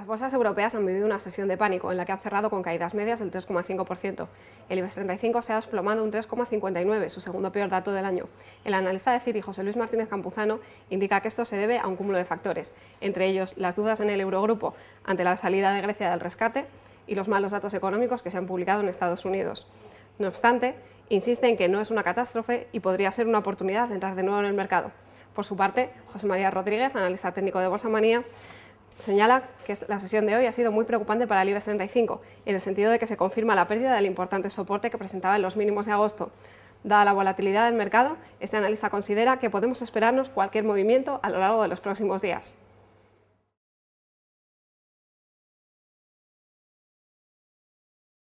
Las bolsas europeas han vivido una sesión de pánico en la que han cerrado con caídas medias del 3,5%. El Ibex 35 se ha desplomado un 3,59%, su segundo peor dato del año. El analista de Citi, José Luis Martínez Campuzano, indica que esto se debe a un cúmulo de factores, entre ellos las dudas en el Eurogrupo ante la salida de Grecia del rescate y los malos datos económicos que se han publicado en Estados Unidos. No obstante, insiste en que no es una catástrofe y podría ser una oportunidad de entrar de nuevo en el mercado. Por su parte, José María Rodríguez, analista técnico de Bolsa Manía, señala que la sesión de hoy ha sido muy preocupante para el IBEX 35, en el sentido de que se confirma la pérdida del importante soporte que presentaba en los mínimos de agosto. Dada la volatilidad del mercado, este analista considera que podemos esperarnos cualquier movimiento a lo largo de los próximos días.